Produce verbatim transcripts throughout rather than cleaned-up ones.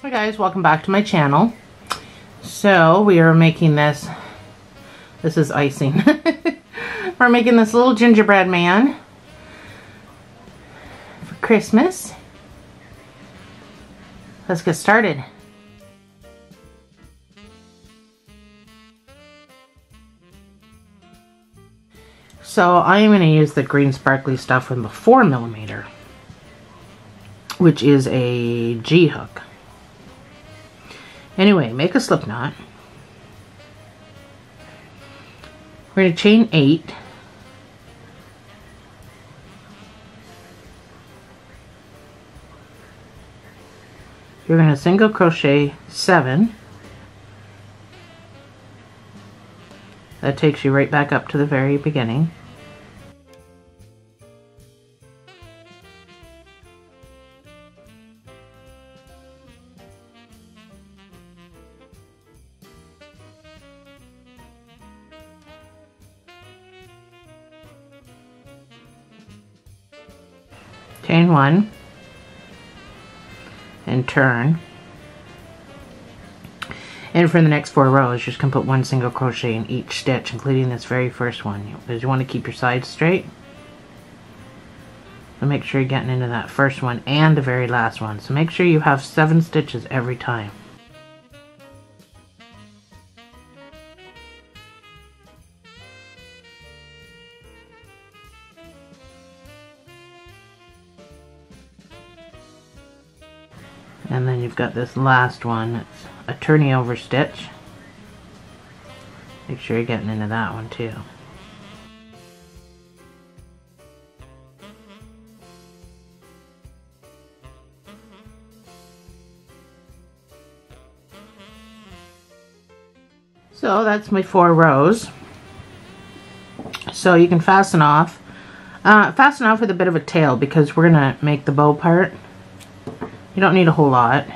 Hi guys, welcome back to my channel. So we are making this, this is icing. We're making this little gingerbread man for Christmas. Let's get started. So I am going to use the green sparkly stuff from the four millimeter, which is a G hook. Anyway, make a slip knot. We're going to chain eight. You're going to single crochet seven. That takes you right back up to the very beginning. Chain one and turn, and for the next four rows you're just going to put one single crochet in each stitch, including this very first one, because you want to keep your sides straight. So make sure you're getting into that first one and the very last one, so make sure you have seven stitches every time. And then you've got this last one, it's a turning over stitch. Make sure you're getting into that one too. So that's my four rows. So you can fasten off. Uh, fasten off with a bit of a tail, because we're going to make the bow part. You don't need a whole lot.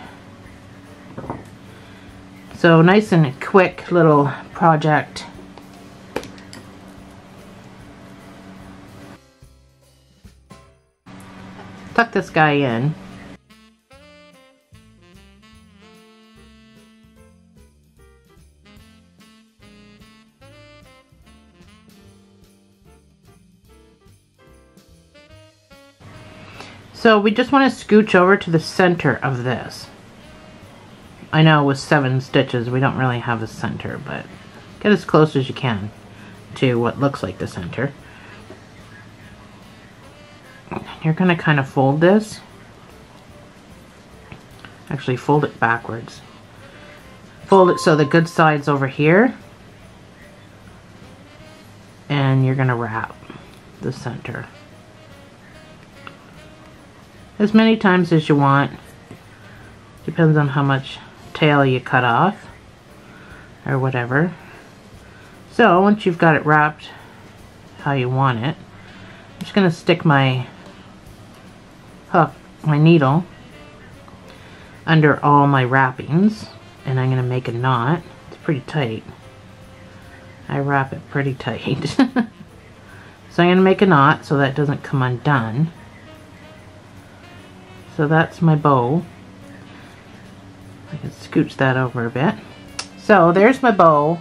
So nice and quick little project. Tuck this guy in. So we just want to scooch over to the center of this. I know with seven stitches we don't really have a center, but get as close as you can to what looks like the center. You're going to kind of fold this. Actually fold it backwards. Fold it so the good side's over here. And you're going to wrap the center as many times as you want. Depends on how much tail you cut off or whatever. So once you've got it wrapped how you want it, I'm just going to stick my hook, my needle, under all my wrappings, and I'm going to make a knot. It's pretty tight. I wrap it pretty tight. So I'm going to make a knot so that doesn't come undone. So that's my bow. I can scooch that over a bit. So there's my bow.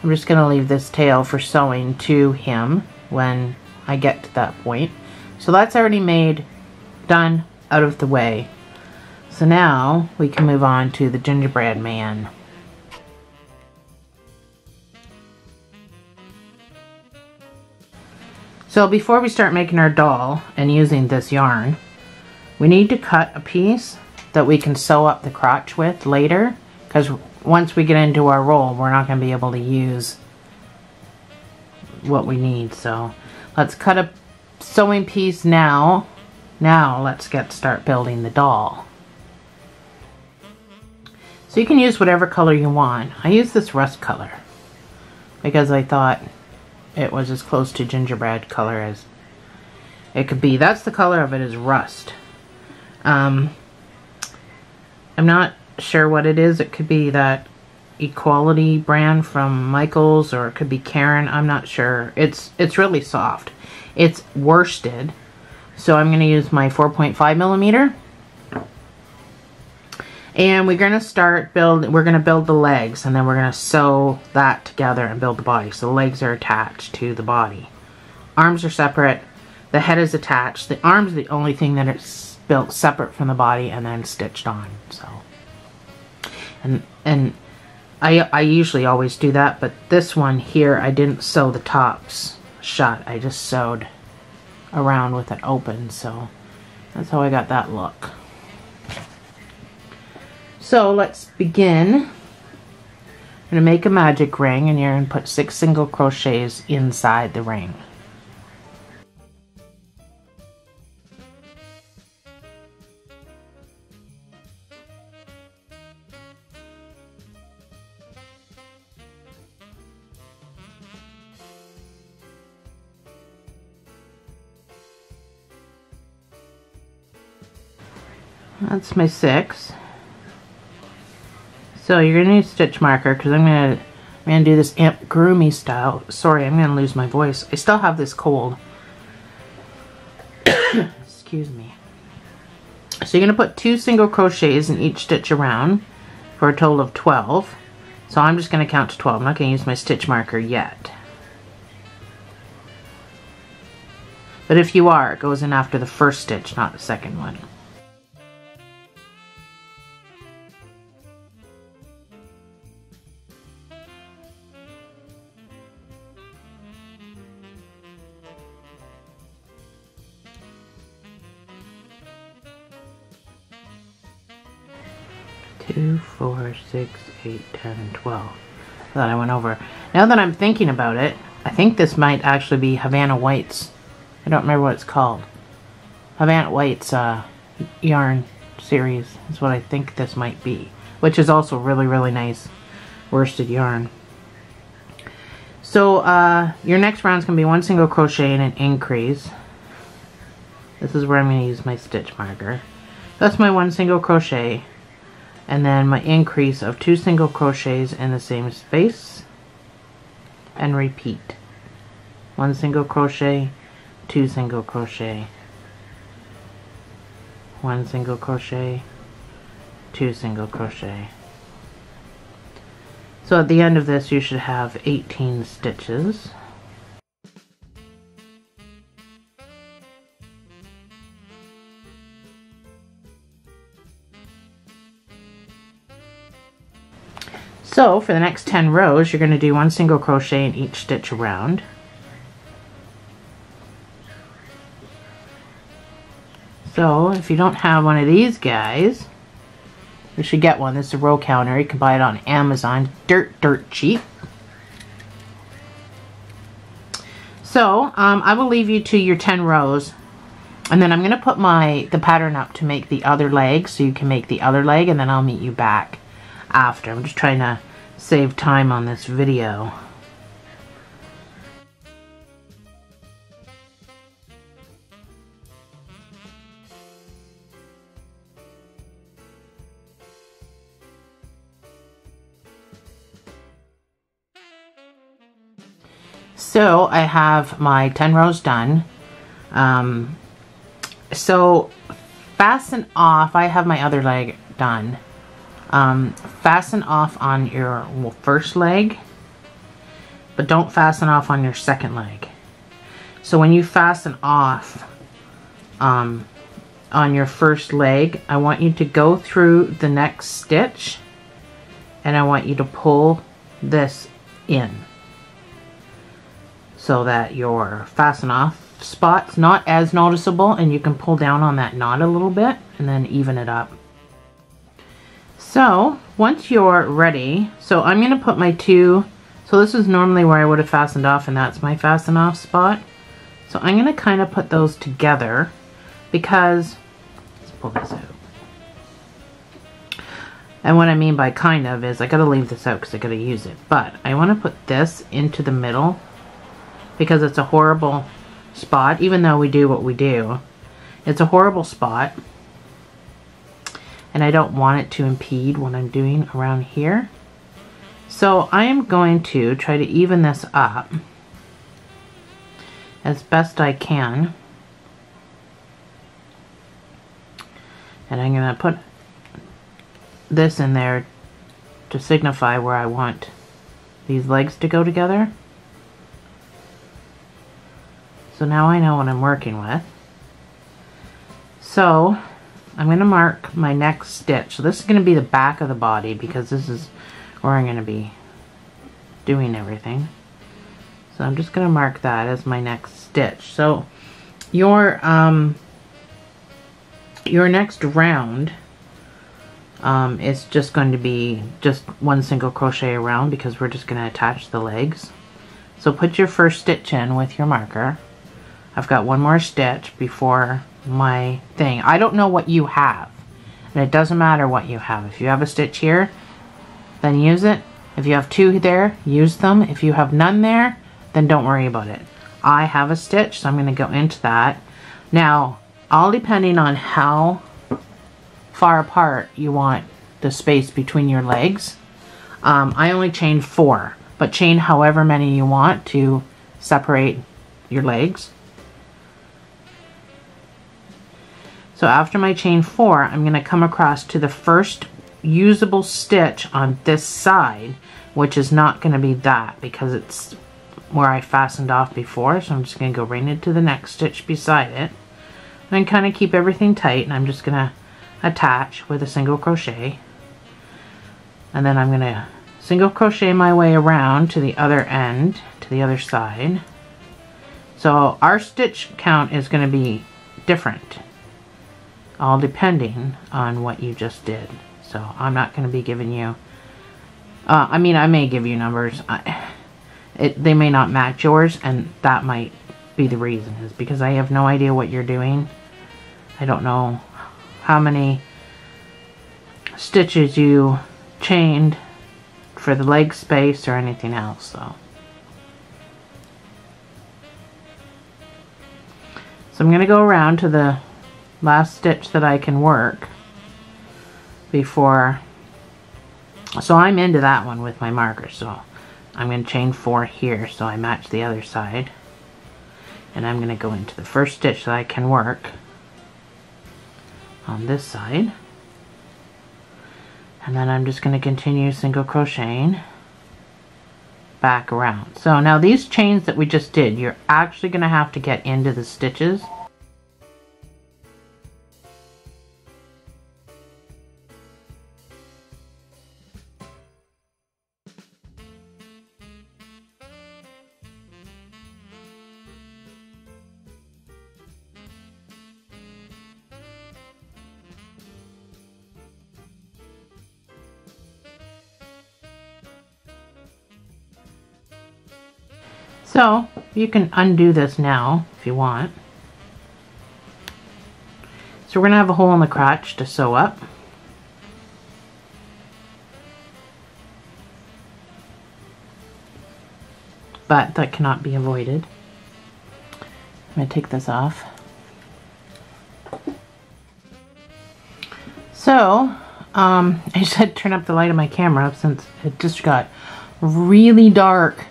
I'm just going to leave this tail for sewing to him when I get to that point. So that's already made, done, out of the way. So now we can move on to the gingerbread man. So before we start making our doll and using this yarn, we need to cut a piece that we can sew up the crotch with later, because once we get into our roll we're not going to be able to use what we need. So let's cut a sewing piece now. Now let's get start building the doll. So you can use whatever color you want. I use this rust color because I thought it was as close to gingerbread color as it could be. That's the color of it, is rust. Um, I'm not sure what it is. It could be that Equality brand from Michaels, or it could be Karen. I'm not sure. It's it's really soft. It's worsted. So I'm going to use my four point five millimeter. And we're going to start building, we're going to build the legs, and then we're going to sew that together and build the body. So the legs are attached to the body. Arms are separate. The head is attached. The arms are the only thing that is built separate from the body and then stitched on. So, and and I, I usually always do that, but this one here, I didn't sew the tops shut. I just sewed around with it open, so that's how I got that look. So let's begin. I'm going to make a magic ring, and you're going to put six single crochets inside the ring. That's my six. So you're gonna need a stitch marker because I'm gonna I'm gonna do this amigurumi style. Sorry, I'm gonna lose my voice. I still have this cold. Excuse me. So you're gonna put two single crochets in each stitch around for a total of twelve. So I'm just gonna count to twelve. I'm not gonna use my stitch marker yet. But if you are, it goes in after the first stitch, not the second one. two, four, six, eight, ten, and twelve that I went over. Now that I'm thinking about it, I think this might actually be Havana White's, I don't remember what it's called, Havana White's uh, yarn series is what I think this might be, which is also really, really nice worsted yarn. So uh, your next round is going to be one single crochet and an increase. This is where I'm going to use my stitch marker. That's my one single crochet. And then my increase of two single crochets in the same space, and repeat. One single crochet, two single crochet, one single crochet, two single crochet. So at the end of this you should have eighteen stitches. So for the next ten rows, you're going to do one single crochet in each stitch around. So if you don't have one of these guys, you should get one. This is a row counter. You can buy it on Amazon. Dirt, dirt cheap. So um, I will leave you to your ten rows. And then I'm going to put my the pattern up to make the other leg, so you can make the other leg, and then I'll meet you back after. I'm just trying to save time on this video. So I have my ten rows done. Um, so fasten off, I have my other leg done. Um, fasten off on your first leg, but don't fasten off on your second leg. So when you fasten off um, on your first leg, I want you to go through the next stitch, and I want you to pull this in so that your fasten off spot's not as noticeable, and you can pull down on that knot a little bit and then even it up. So once you're ready, so I'm going to put my two, so this is normally where I would have fastened off, and that's my fasten off spot. So I'm going to kind of put those together because, let's pull this out. And what I mean by kind of is I got to leave this out because I got to use it, but I want to put this into the middle because it's a horrible spot, even though we do what we do. It's a horrible spot. And I don't want it to impede what I'm doing around here. So I am going to try to even this up as best I can. And I'm going to put this in there to signify where I want these legs to go together. So now I know what I'm working with. So I'm going to mark my next stitch. So this is going to be the back of the body because this is where I'm going to be doing everything. So I'm just going to mark that as my next stitch. So your um, your next round um, is just going to be just one single crochet around because we're just going to attach the legs. So put your first stitch in with your marker. I've got one more stitch before my thing. I don't know what you have, and it doesn't matter what you have. If you have a stitch here, then use it. If you have two there, use them. If you have none there, then don't worry about it. I have a stitch, so I'm going to go into that. Now, all depending on how far apart you want the space between your legs, um, I only chained four, but chain however many you want to separate your legs. So after my chain four, I'm going to come across to the first usable stitch on this side, which is not going to be that because it's where I fastened off before. So I'm just going to go right into the next stitch beside it and kind of keep everything tight. And I'm just going to attach with a single crochet. And then I'm going to single crochet my way around to the other end, to the other side. So our stitch count is going to be different, all depending on what you just did. So I'm not going to be giving you, uh, I mean, I may give you numbers. I, it, they may not match yours, and that might be the reason, is because I have no idea what you're doing. I don't know how many stitches you chained for the leg space or anything else, though. So I'm going to go around to the last stitch that I can work before, so I'm into that one with my marker. So I'm going to chain four here, so I match the other side, and I'm going to go into the first stitch that I can work on this side, and then I'm just going to continue single crocheting back around. So now these chains that we just did, you're actually going to have to get into the stitches. So you can undo this now if you want. So we're going to have a hole in the crotch to sew up. But that cannot be avoided. I'm going to take this off. So um, I just had to turn up the light of my camera since it just got really dark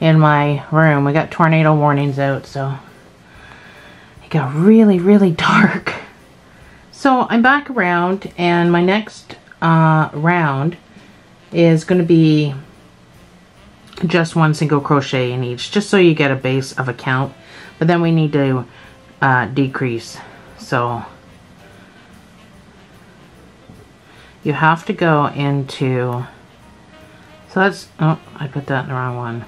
in my room. We got tornado warnings out, so it got really really dark. So I'm back around, and my next uh, round is going to be just one single crochet in each, just so you get a base of a count, but then we need to uh, decrease. So you have to go into, so that's, oh, I put that in the wrong one.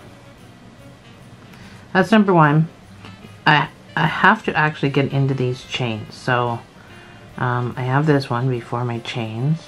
That's number one. I, I have to actually get into these chains. So um, I have this one before my chains.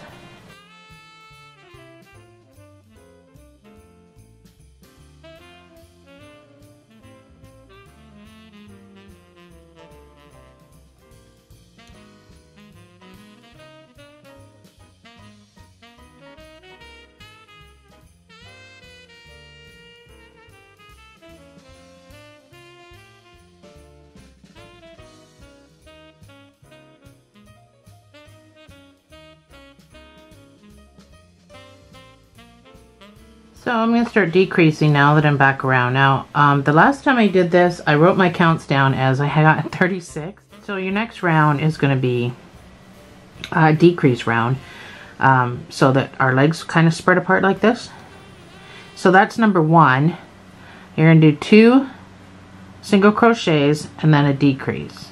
So I'm going to start decreasing now that I'm back around. Now, um, the last time I did this, I wrote my counts down as I got thirty-six. So your next round is going to be a decrease round. um, so that our legs kind of spread apart like this. So that's number one. You're going to do two single crochets and then a decrease.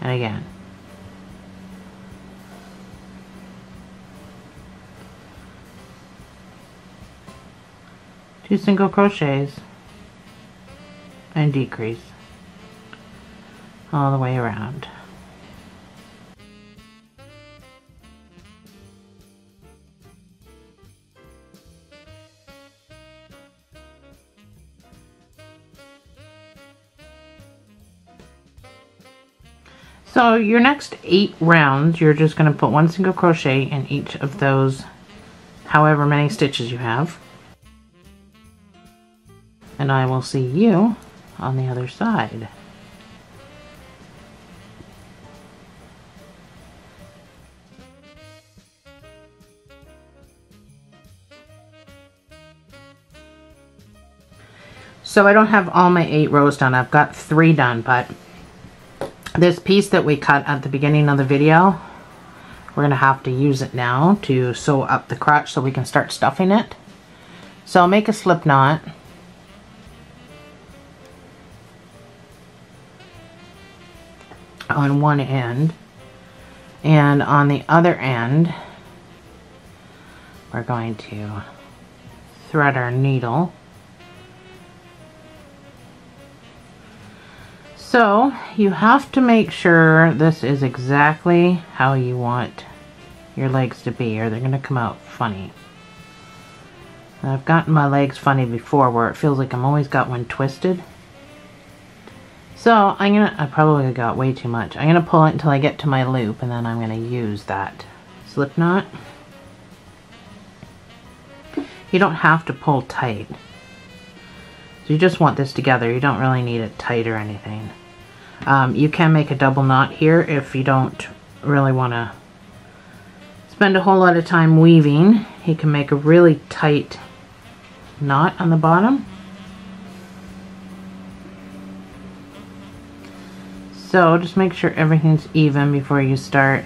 And again. Two single crochets and decrease all the way around. So your next eight rounds, you're just going to put one single crochet in each of those however many stitches you have. And I will see you on the other side. So I don't have all my eight rows done. I've got three done, but this piece that we cut at the beginning of the video, we're going to have to use it now to sew up the crotch so we can start stuffing it. So I'll make a slip knot. On one end, and on the other end we're going to thread our needle. So you have to make sure this is exactly how you want your legs to be, or they're going to come out funny. And I've gotten my legs funny before where it feels like I'm always got one twisted. So I'm gonna, I probably got way too much. I'm gonna pull it until I get to my loop, and then I'm gonna use that slip knot. You don't have to pull tight. So you just want this together. You don't really need it tight or anything. Um, you can make a double knot here if you don't really wanna spend a whole lot of time weaving. You can make a really tight knot on the bottom. So just make sure everything's even before you start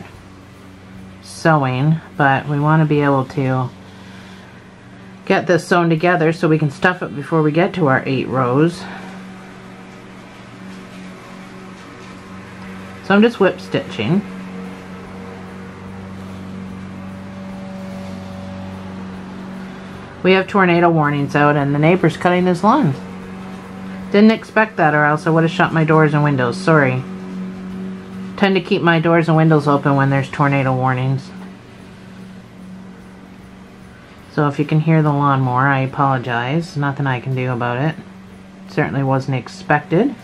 sewing, but we want to be able to get this sewn together so we can stuff it before we get to our eight rows. So I'm just whip stitching. We have tornado warnings out and the neighbor's cutting his lawn. Didn't expect that, or else I would have shut my doors and windows. Sorry. Tend to keep my doors and windows open when there's tornado warnings. So if you can hear the lawnmower, I apologize. Nothing I can do about it. Certainly wasn't expected.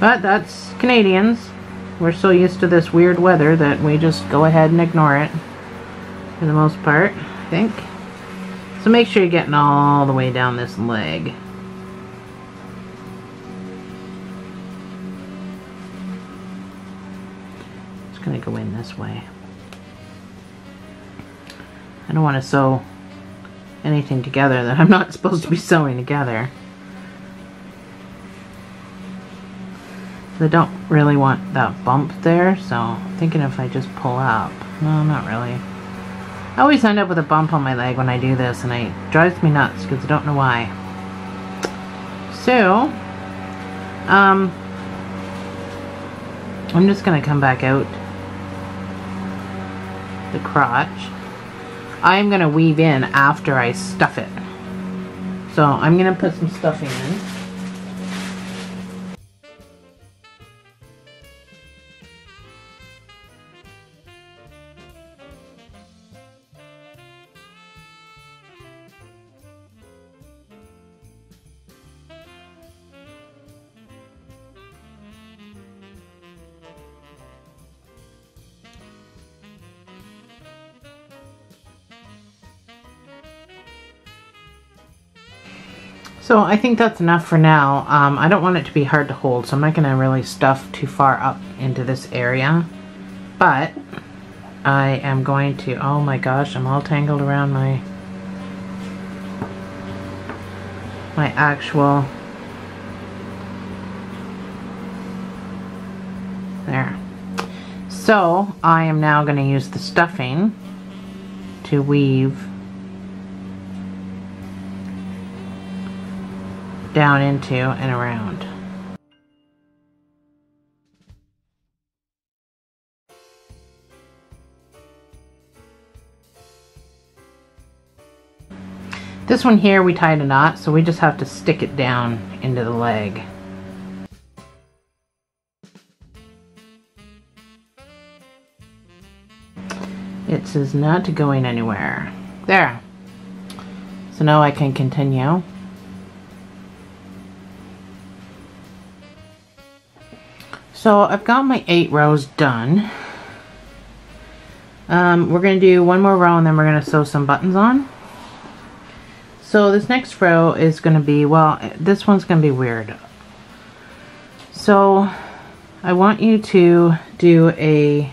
But that's Canadians. We're so used to this weird weather that we just go ahead and ignore it for the most part, I think. So make sure you're getting all the way down this leg. It's going to go in this way. I don't want to sew anything together that I'm not supposed to be sewing together. I don't really want that bump there, so I'm thinking if I just pull up. No, not really. I always end up with a bump on my leg when I do this, and it drives me nuts because I don't know why. So, um, I'm just going to come back out the crotch. I'm going to weave in after I stuff it. So I'm going to put some stuffing in. So I think that's enough for now. Um, I don't want it to be hard to hold, so I'm not going to really stuff too far up into this area. But I am going to, oh my gosh, I'm all tangled around my my actual, there. So I am now going to use the stuffing to weave down into and around. This one here we tied a knot, so we just have to stick it down into the leg. It is not going anywhere. There. So now I can continue. So I've got my eight rows done. Um, we're going to do one more row and then we're going to sew some buttons on. So this next row is going to be, well, this one's going to be weird. So I want you to do a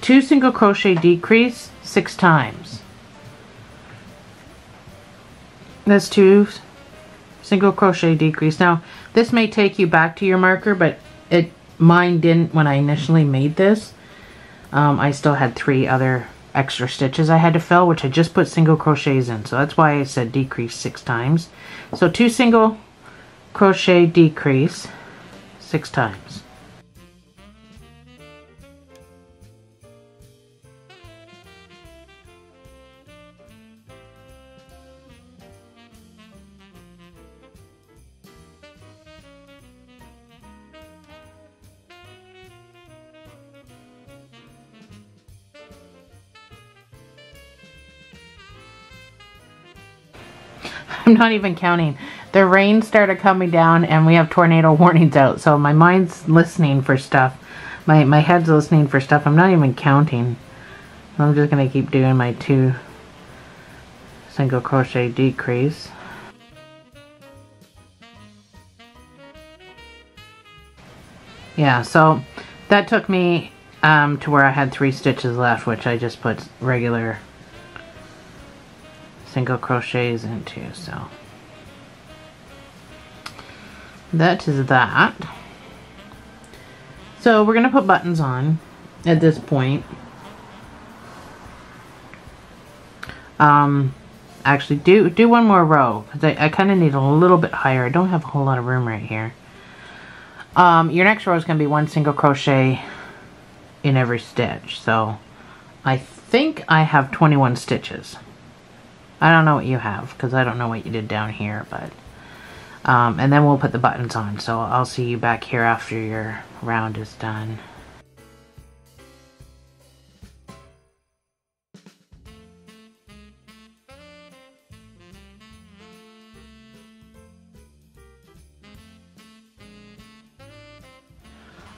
two single crochet decrease six times. That's two single crochet decrease. Now this may take you back to your marker, but It, mine didn't when I initially made this. Um, I still had three other extra stitches I had to fill, which I just put single crochets in. So that's why I said decrease six times. So two single crochet decrease six times. I'm not even counting. The rain started coming down and we have tornado warnings out. So my mind's listening for stuff. My, my head's listening for stuff. I'm not even counting. I'm just going to keep doing my two single crochet decrease. Yeah, so that took me um, to where I had three stitches left, which I just put regular single crochets into. So that is that. So we're gonna put buttons on at this point. Um, actually do do one more row because I, I kind of need a little bit higher. I don't have a whole lot of room right here. Um, your next row is gonna be one single crochet in every stitch. So I think I have twenty-one stitches. I don't know what you have because I don't know what you did down here, but um, and then we'll put the buttons on. So I'll see you back here after your round is done.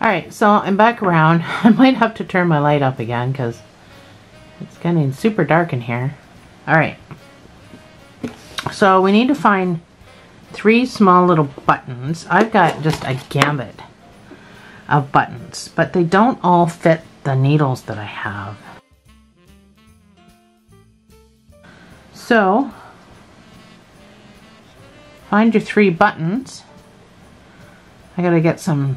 Alright, so I'm back around. I might have to turn my light up again because it's getting super dark in here. Alright. So we need to find three small little buttons. I've got just a gamut of buttons, but they don't all fit the needles that I have. So find your three buttons. I gotta get some,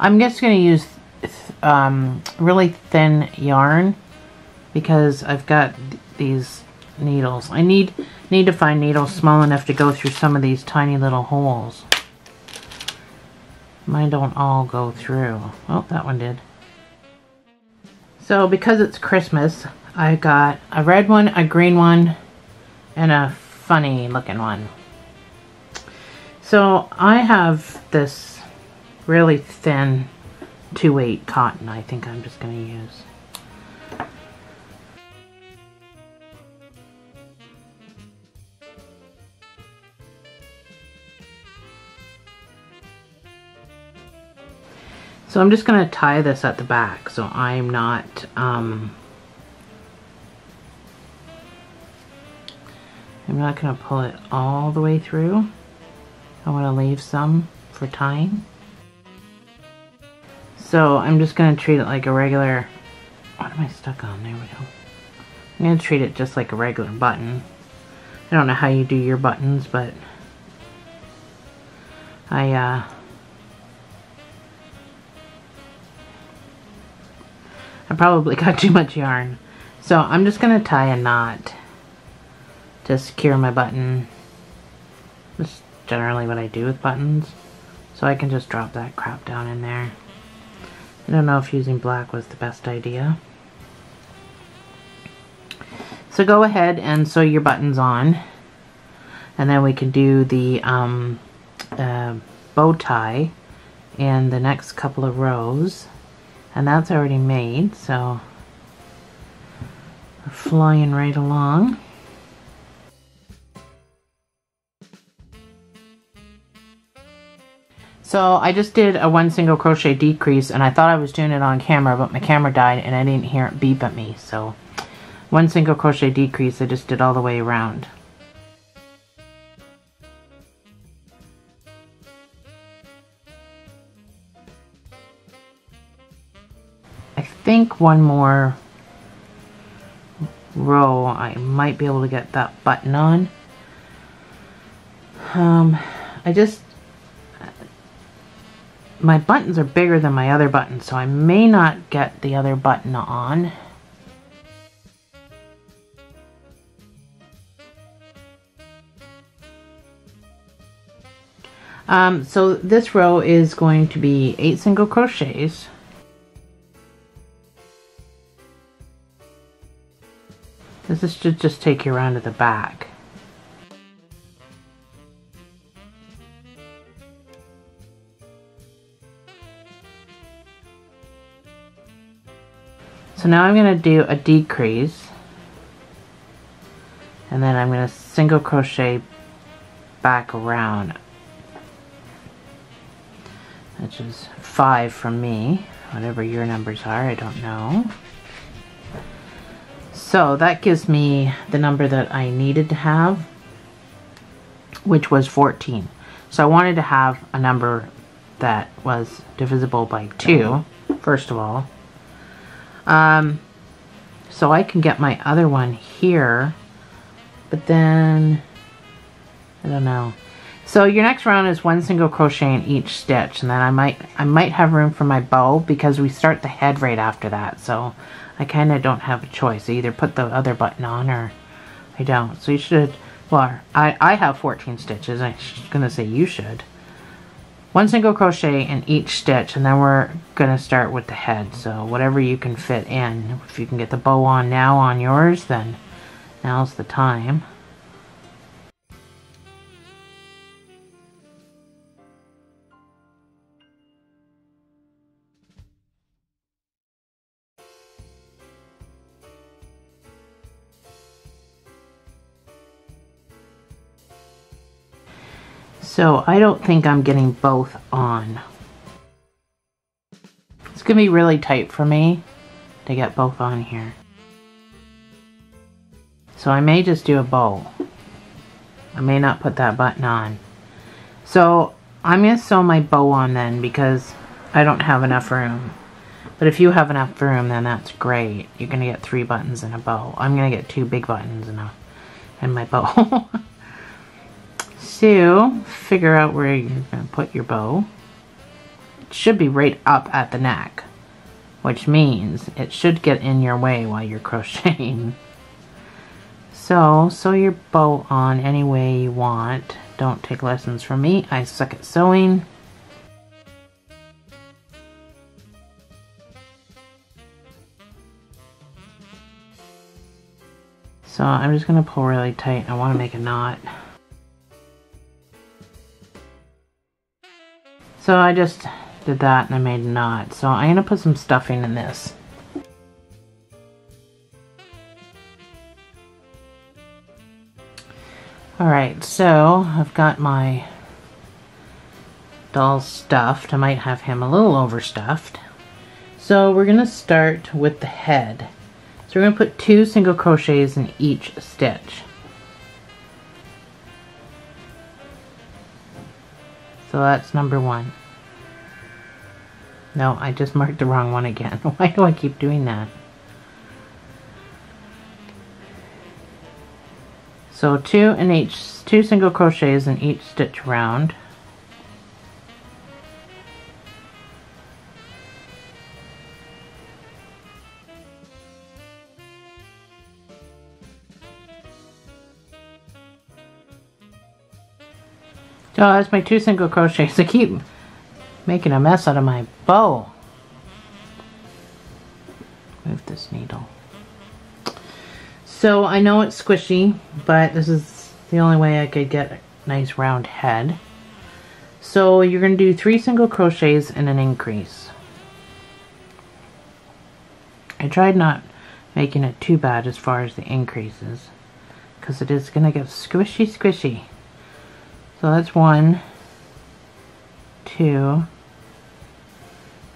I'm just gonna use th um, really thin yarn because I've got th these needles. I need need to find needles small enough to go through some of these tiny little holes. Mine don't all go through. Oh, that one did. So because it's Christmas, I got a red one, a green one, and a funny looking one. So I have this really thin two eight cotton I think I'm just going to use. So I'm just going to tie this at the back so I'm not um, I'm not going to pull it all the way through. I want to leave some for tying. So I'm just going to treat it like a regular, what am I stuck on? There we go. I'm going to treat it just like a regular button. I don't know how you do your buttons, but I uh, I probably got too much yarn. So I'm just going to tie a knot to secure my button. That's generally what I do with buttons. So I can just drop that crap down in there. I don't know if using black was the best idea. So go ahead and sew your buttons on, and then we can do the um, uh, bow tie in the next couple of rows, and that's already made, so we're flying right along. So I just did a one single crochet decrease, and I thought I was doing it on camera, but my camera died and I didn't hear it beep at me. So one single crochet decrease I just did all the way around. I think one more row I might be able to get that button on. Um, I just My buttons are bigger than my other buttons, so I may not get the other button on. Um, so this row is going to be eight single crochets. This should just take you around to the back. So now I'm going to do a decrease, and then I'm going to single crochet back around, which is five from me, whatever your numbers are, I don't know. So that gives me the number that I needed to have, which was fourteen. So I wanted to have a number that was divisible by two, first of all. Um, so I can get my other one here, but then, I don't know. So your next round is one single crochet in each stitch, and then I might, I might have room for my bow because we start the head right after that. So I kind of don't have a choice. I either put the other button on or I don't. So you should, well, I, I have fourteen stitches. I was going to say you should. One single crochet in each stitch, and then we're going to start with the head. So whatever you can fit in. If you can get the bow on now on yours, then now's the time. So I don't think I'm getting both on. It's gonna be really tight for me to get both on here. So I may just do a bow. I may not put that button on. So I'm gonna sew my bow on then because I don't have enough room. But if you have enough room, then that's great. You're gonna get three buttons and a bow. I'm gonna get two big buttons and, a, and my bow. So figure out where you're going to put your bow. It should be right up at the neck, which means it should get in your way while you're crocheting. So sew your bow on any way you want. Don't take lessons from me. I suck at sewing. So I'm just going to pull really tight. I want to make a knot. So I just did that and I made a knot. So I'm going to put some stuffing in this. Alright, so I've got my doll stuffed. I might have him a little overstuffed. So we're going to start with the head. So we're going to put two single crochets in each stitch. So that's number one. No, I just marked the wrong one again. Why do I keep doing that? So two in each, two single crochets in each stitch round. So that's my two single crochets. I keep making a mess out of my bow. Move this needle. So I know it's squishy, but this is the only way I could get a nice round head. So you're going to do three single crochets and an increase. I tried not making it too bad as far as the increases, because it is going to get squishy squishy. So that's one, two,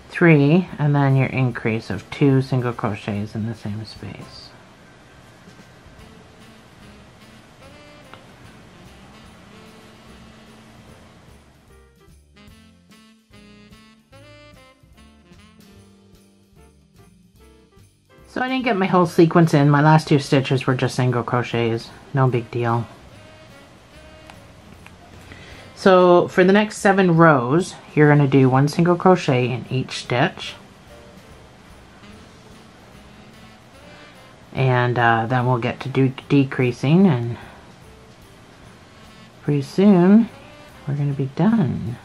three, and then your increase of two single crochets in the same space. So I didn't get my whole sequence in. My last two stitches were just single crochets, no big deal. So for the next seven rows, you're going to do one single crochet in each stitch. And uh, then we'll get to do decreasing, and pretty soon we're going to be done.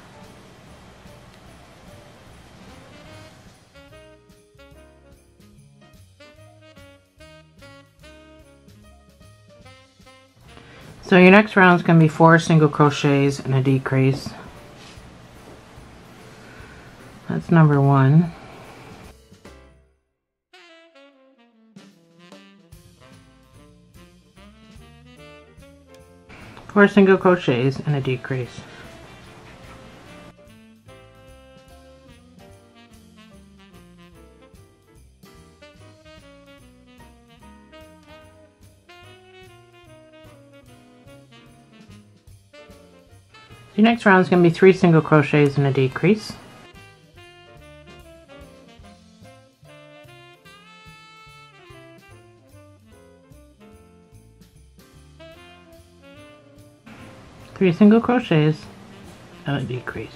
So your next round is going to be four single crochets and a decrease. That's number one. Four single crochets and a decrease. Your next round is going to be three single crochets and a decrease. Three single crochets and a decrease.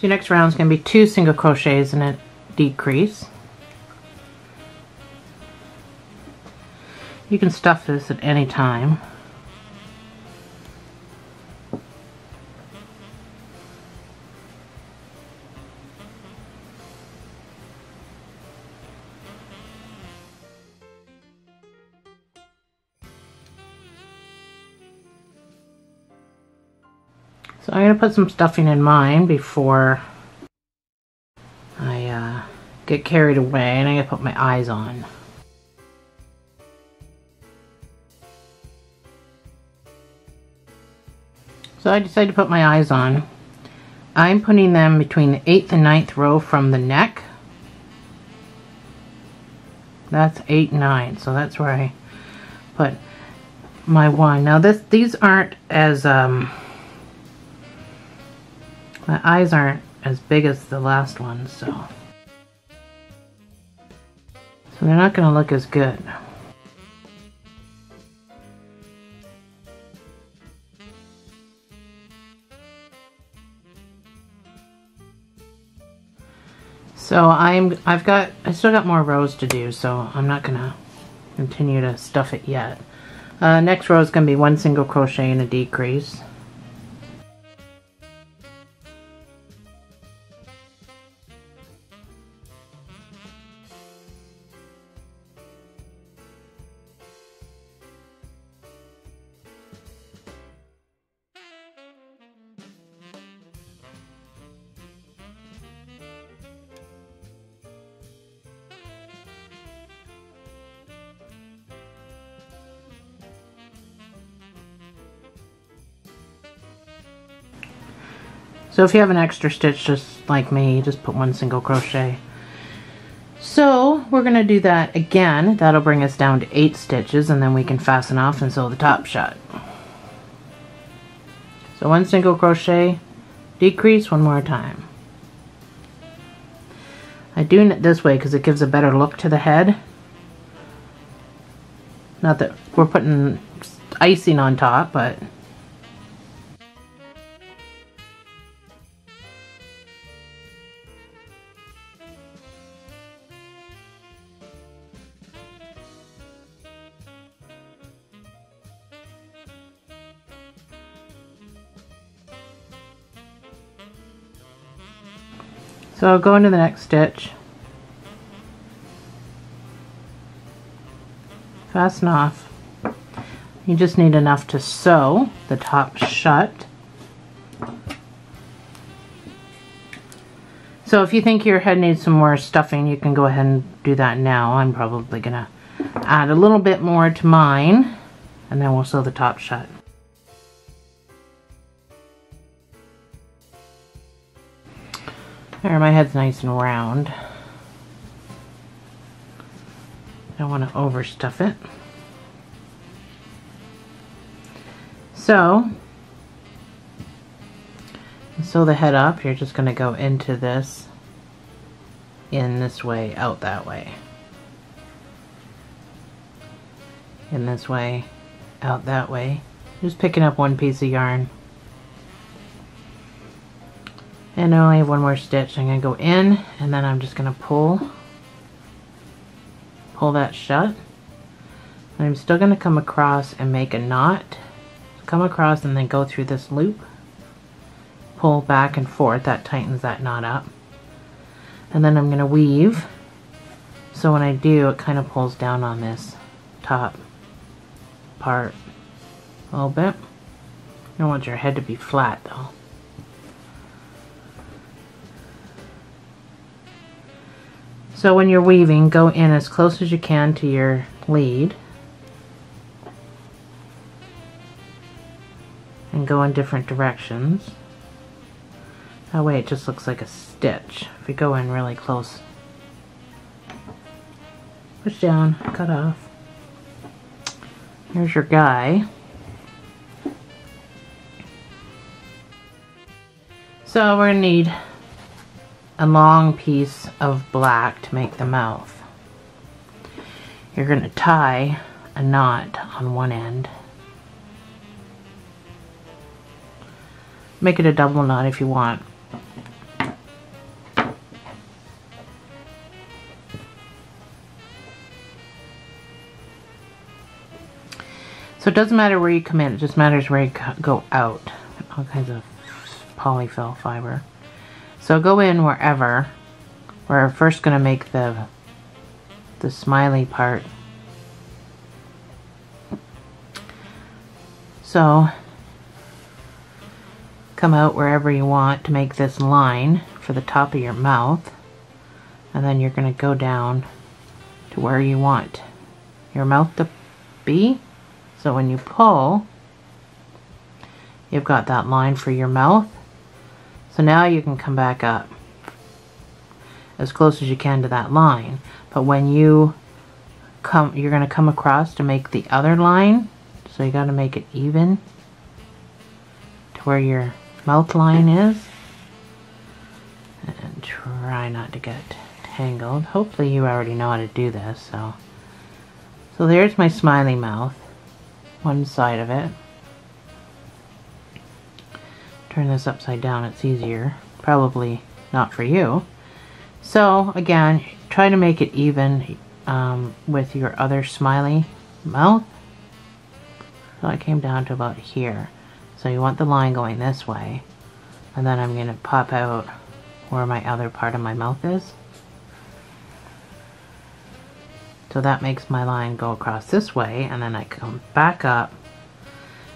So your next round is going to be two single crochets and a decrease. You can stuff this at any time. So I'm going to put some stuffing in mine before I uh, get carried away, and I'm going to put my eyes on. So I decided to put my eyes on. I'm putting them between the eighth and ninth row from the neck. That's eight, nine, so that's where I put my one. Now this, these aren't as... Um, My eyes aren't as big as the last one, so so they're not going to look as good. So I'm I've got I still got more rows to do, so I'm not going to continue to stuff it yet. Uh, next row is going to be one single crochet and a decrease. So if you have an extra stitch just like me, just put one single crochet. So we're going to do that again. That'll bring us down to eight stitches, and then we can fasten off and sew the top shut. So one single crochet, decrease one more time. I do it this way because it gives a better look to the head. Not that we're putting icing on top, but so I'll go into the next stitch, fasten off. You just need enough to sew the top shut. So if you think your head needs some more stuffing, you can go ahead and do that now. I'm probably gonna add a little bit more to mine, and then we'll sew the top shut. There, my head's nice and round. I don't want to overstuff it. So, sew the head up. You're just going to go into this, in this way, out that way. In this way, out that way. Just picking up one piece of yarn. And I only have one more stitch. I'm going to go in, and then I'm just going to pull, pull that shut. And I'm still going to come across and make a knot. So come across and then go through this loop. Pull back and forth. That tightens that knot up. And then I'm going to weave. So when I do, it kind of pulls down on this top part a little bit. You don't want your head to be flat though. So when you're weaving, go in as close as you can to your lead and go in different directions. That way it just looks like a stitch. If you go in really close, push down, cut off. Here's your guy. So we're gonna need a long piece of black to make the mouth. You're going to tie a knot on one end. Make it a double knot if you want. So it doesn't matter where you come in, it just matters where you go out. All kinds of polyfill fiber. So go in wherever. We're first going to make the the smiley part. So come out wherever you want to make this line for the top of your mouth, and then you're going to go down to where you want your mouth to be. So when you pull, you've got that line for your mouth. So now you can come back up as close as you can to that line. But when you come, you're going to come across to make the other line. So you got to make it even to where your mouth line is. And try not to get tangled. Hopefully you already know how to do this. So, so there's my smiley mouth, one side of it. Turn this upside down, it's easier. Probably not for you. So again, try to make it even um, with your other smiley mouth. So I came down to about here. So you want the line going this way. And then I'm gonna pop out where my other part of my mouth is. So that makes my line go across this way, and then I come back up.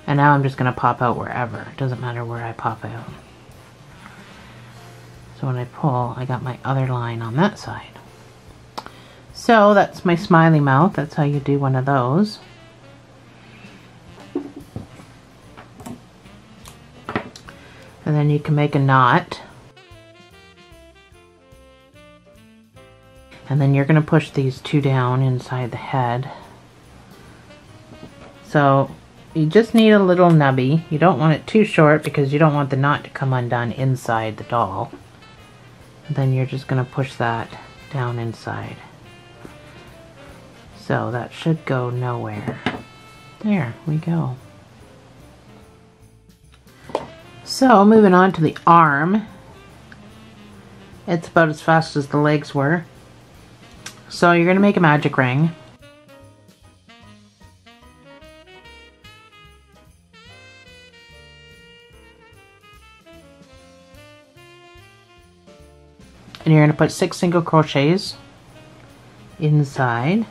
And now I'm just going to pop out wherever. It doesn't matter where I pop out. So when I pull, I got my other line on that side. So that's my smiley mouth. That's how you do one of those. And then you can make a knot. And then you're going to push these two down inside the head. So you just need a little nubby. You don't want it too short because you don't want the knot to come undone inside the doll. And then you're just going to push that down inside. So that should go nowhere. There we go. So moving on to the arm. It's about as fast as the legs were. So you're going to make a magic ring. And you're going to put six single crochets inside.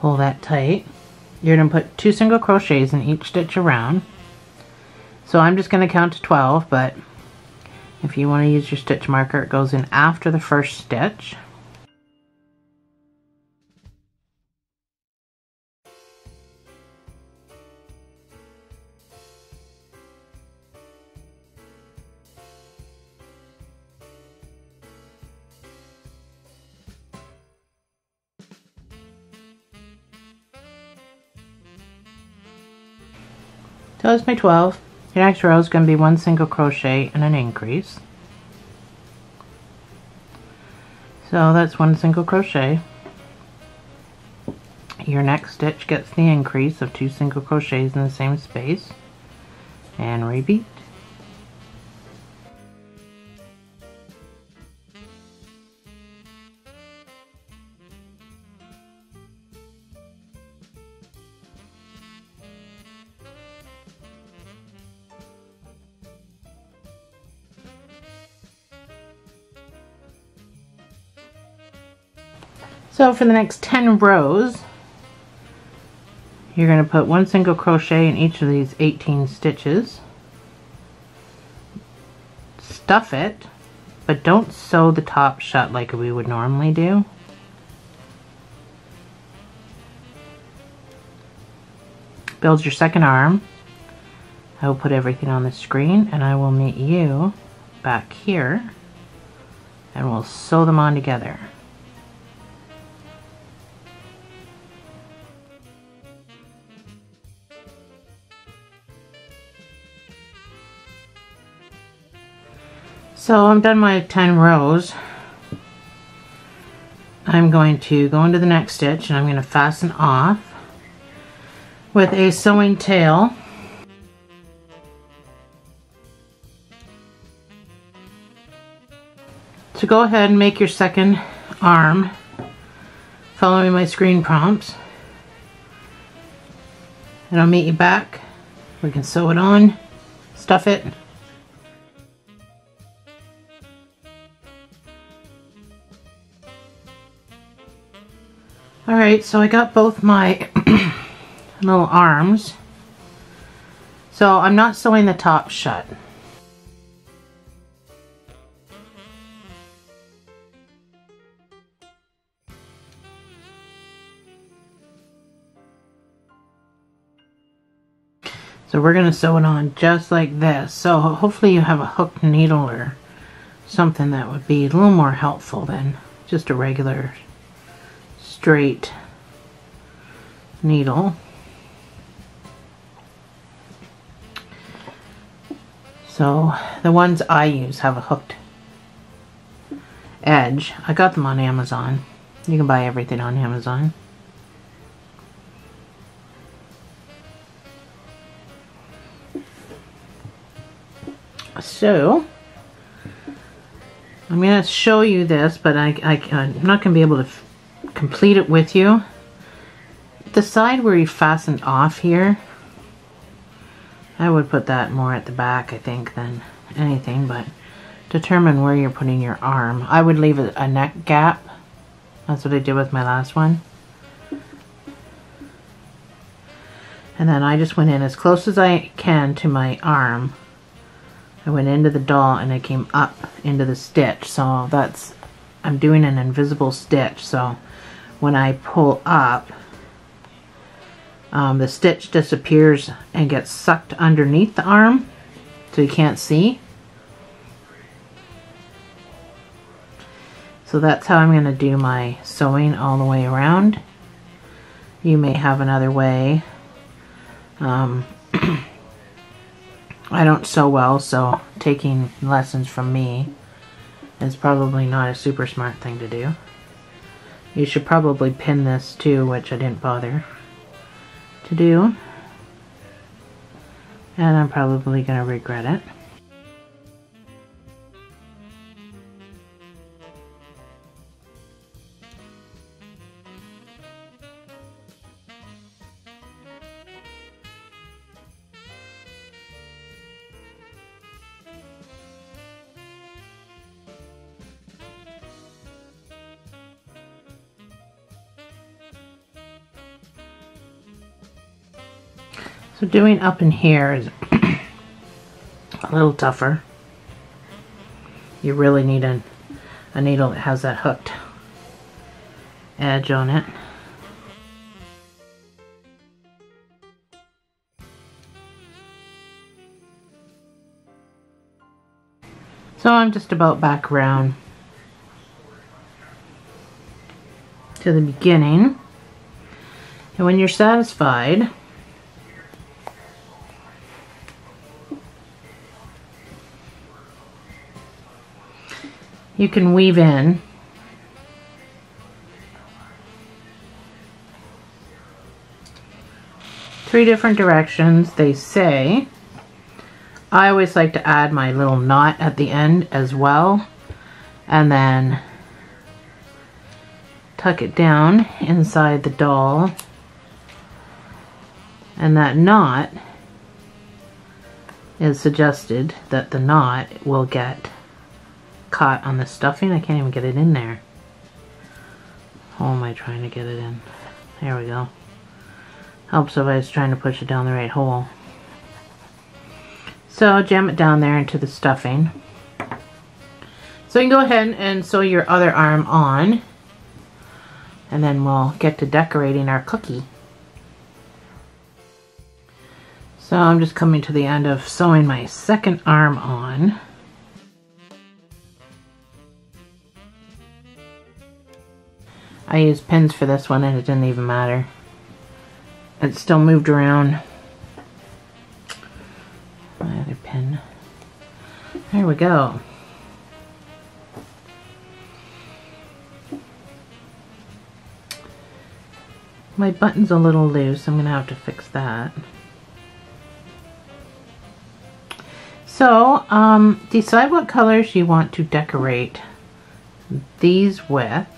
Hold that tight. You're going to put two single crochets in each stitch around. So I'm just going to count to twelve, but if you want to use your stitch marker, it goes in after the first stitch. So that's my twelve. Your next row is going to be one single crochet and an increase. So that's one single crochet. Your next stitch gets the increase of two single crochets in the same space. And repeat. So for the next ten rows, you're going to put one single crochet in each of these eighteen stitches. Stuff it, but don't sew the top shut like we would normally do. Build your second arm. I will put everything on the screen and I will meet you back here and we'll sew them on together. So I'm done my ten rows. I'm going to go into the next stitch and I'm going to fasten off with a sewing tail. So go ahead and make your second arm following my screen prompts. And I'll meet you back. We can sew it on, stuff it. Alright, so I got both my little arms. So I'm not sewing the top shut. So we're going to sew it on just like this. So hopefully you have a hooked needle or something that would be a little more helpful than just a regular straight needle. So the ones I use have a hooked edge. I got them on Amazon. You can buy everything on Amazon. So I'm going to show you this, but I, I, I'm not going to be able to complete it with you. The side where you fastened off here, I would put that more at the back, I think, than anything, but determine where you're putting your arm. I would leave a neck gap. That's what I did with my last one. And then I just went in as close as I can to my arm. I went into the doll and I came up into the stitch, so that's, I'm doing an invisible stitch, so when I pull up, um, the stitch disappears and gets sucked underneath the arm, so you can't see. So that's how I'm going to do my sewing all the way around. You may have another way. Um, I don't sew well, so taking lessons from me is probably not a super smart thing to do. You should probably pin this too, which I didn't bother to do. And I'm probably going to regret it. So doing up in here is a little tougher. You really need a, a needle that has that hooked edge on it. So I'm just about back around to the beginning. And when you're satisfied, you can weave in three different directions, they say. I always like to add my little knot at the end as well, and then tuck it down inside the doll. And that knot is suggested that the knot will get caught on the stuffing. I can't even get it in there. How am I trying to get it in? There we go. Helps if I was trying to push it down the right hole. So jam it down there into the stuffing. So you can go ahead and sew your other arm on, and then we'll get to decorating our cookie. So I'm just coming to the end of sewing my second arm on. I used pins for this one and it didn't even matter. It still moved around. My other pin. There we go. My button's a little loose. I'm going to have to fix that. So, um, decide what colors you want to decorate these with.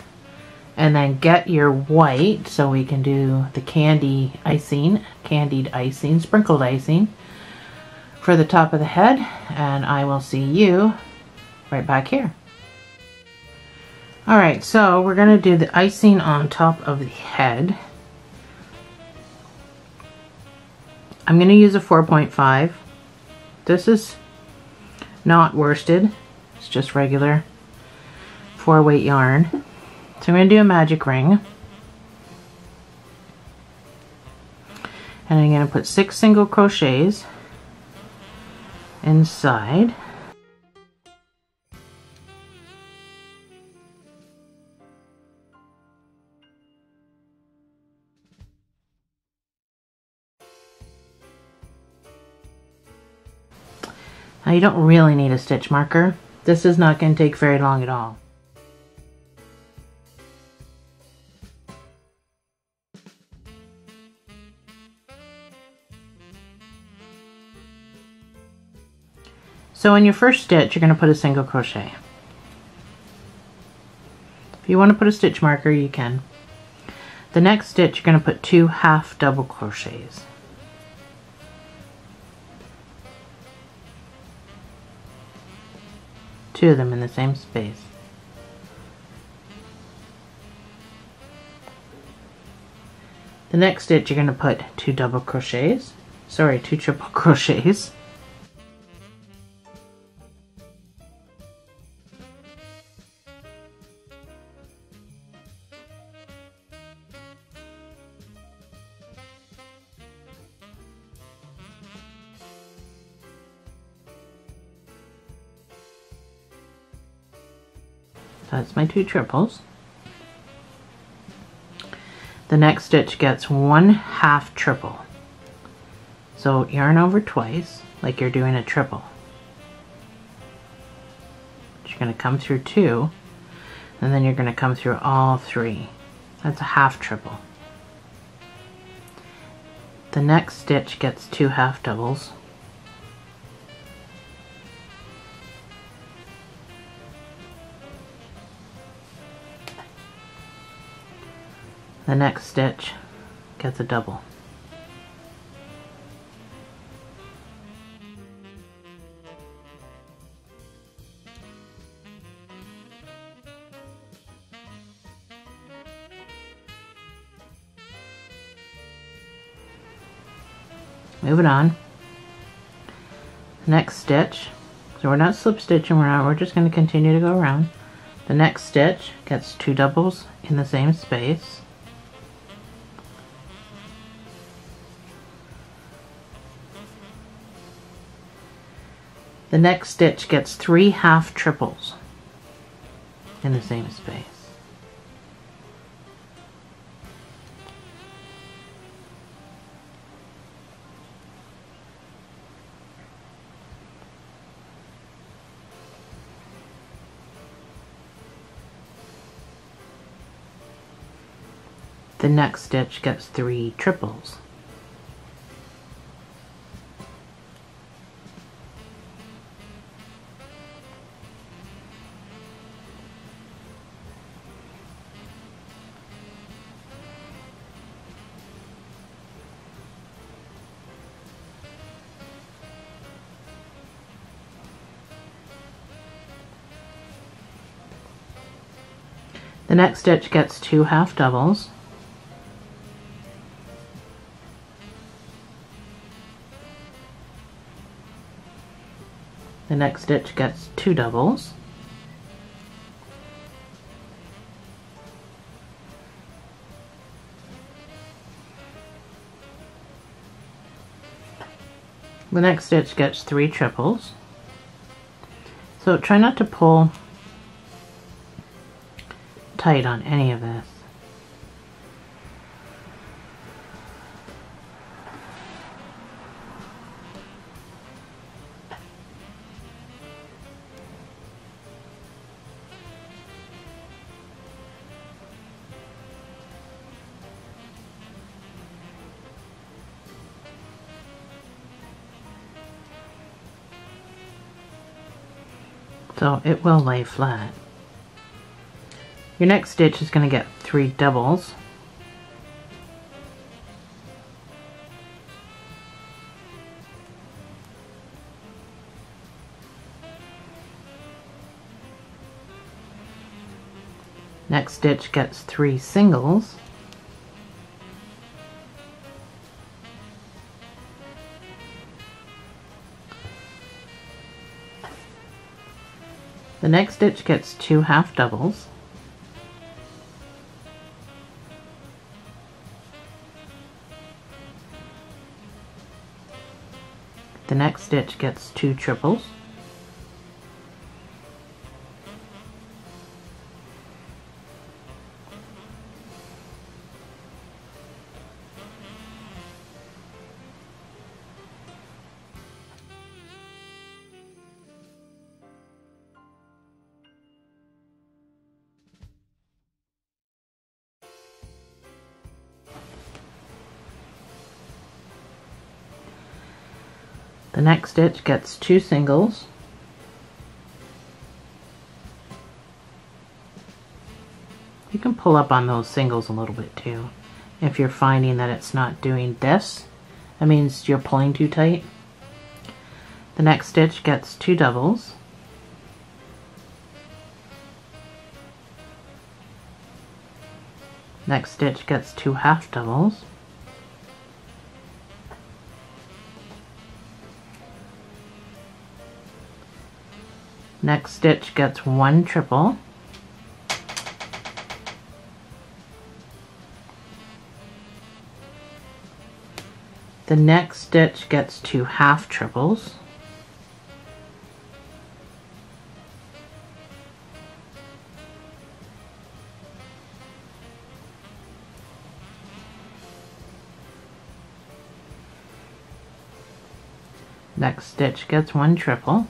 And then get your white, so we can do the candy icing, candied icing, sprinkled icing for the top of the head. And I will see you right back here. Alright, so we're going to do the icing on top of the head. I'm going to use a four point five. This is not worsted, it's just regular four weight yarn. So I'm going to do a magic ring, and I'm going to put six single crochets inside. Now you don't really need a stitch marker. This is not going to take very long at all. So in your first stitch, you're going to put a single crochet. If you want to put a stitch marker, you can. The next stitch, you're going to put two half double crochets. Two of them in the same space. The next stitch, you're going to put two double crochets. Sorry, two triple crochets. So that's my two triples. The next stitch gets one half triple. So yarn over twice like you're doing a triple. You're going to come through two and then you're going to come through all three. That's a half triple. The next stitch gets two half doubles. The next stitch gets a double. Moving on. Next stitch. So we're not slip stitching, we're not, we're just going to continue to go around. The next stitch gets two doubles in the same space. The next stitch gets three half triples in the same space. The next stitch gets three triples. The next stitch gets two half doubles. The next stitch gets two doubles. The next stitch gets three triples. So try not to pull tight on any of this. So it will lay flat. Your next stitch is going to get three doubles. Next stitch gets three singles. The next stitch gets two half doubles. The next stitch gets two triples. The next stitch gets two singles. You can pull up on those singles a little bit too. If you're finding that it's not doing this, that means you're pulling too tight. The next stitch gets two doubles. Next stitch gets two half doubles. Next stitch gets one triple. The next stitch gets two half triples. Next stitch gets one triple.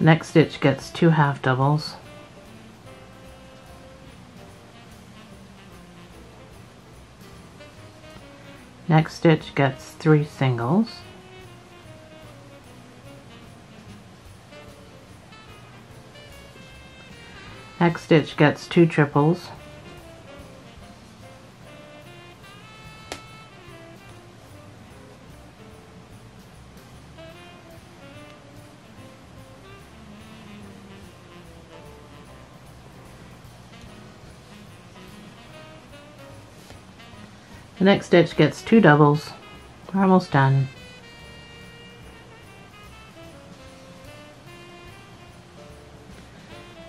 Next stitch gets two half doubles. Next stitch gets three singles. Next stitch gets two triples. The next stitch gets two doubles. We're almost done.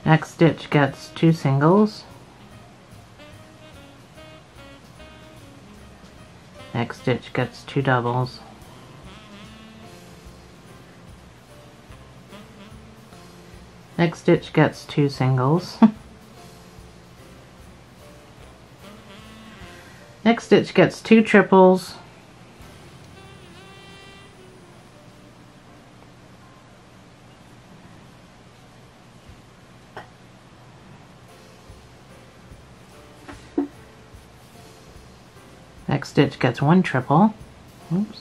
Next stitch gets two singles. Next stitch gets two doubles. Next stitch gets two singles. Next stitch gets two triples. Next stitch gets one triple. Oops.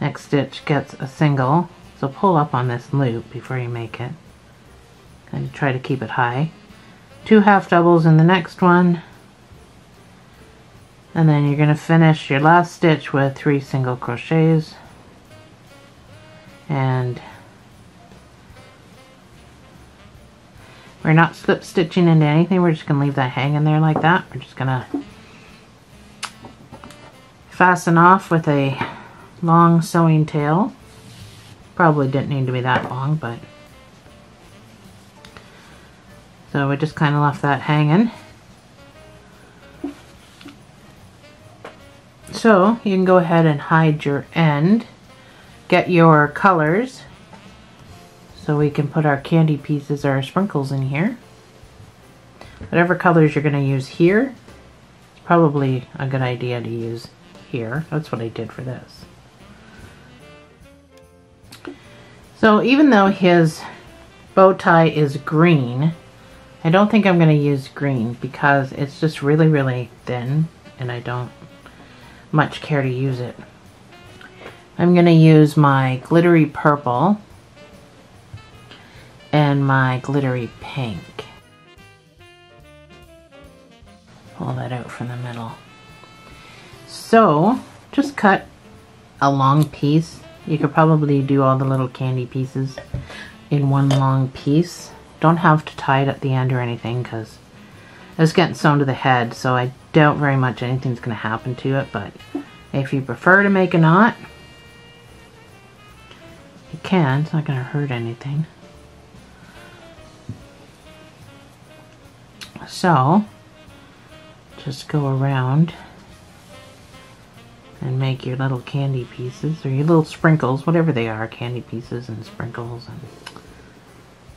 Next stitch gets a single. So pull up on this loop before you make it. And try to keep it high. Two half doubles in the next one, and then you're going to finish your last stitch with three single crochets and we're not slip stitching into anything. We're just going to leave that hanging there like that. We're just going to fasten off with a long sewing tail. Probably didn't need to be that long, but so we just kind of left that hanging. So you can go ahead and hide your end, get your colors, so we can put our candy pieces, our sprinkles in here. Whatever colors you're going to use here, it's probably a good idea to use here. That's what I did for this. So even though his bow tie is green, I don't think I'm going to use green because it's just really, really thin and I don't much care to use it. I'm going to use my glittery purple and my glittery pink. Pull that out from the middle. So just cut a long piece. You could probably do all the little candy pieces in one long piece. Don't have to tie it at the end or anything because it's getting sewn to the head, so I doubt very much anything's going to happen to it, but if you prefer to make a knot, you can. It's not going to hurt anything. So just go around and make your little candy pieces or your little sprinkles, whatever they are, candy pieces and sprinkles, and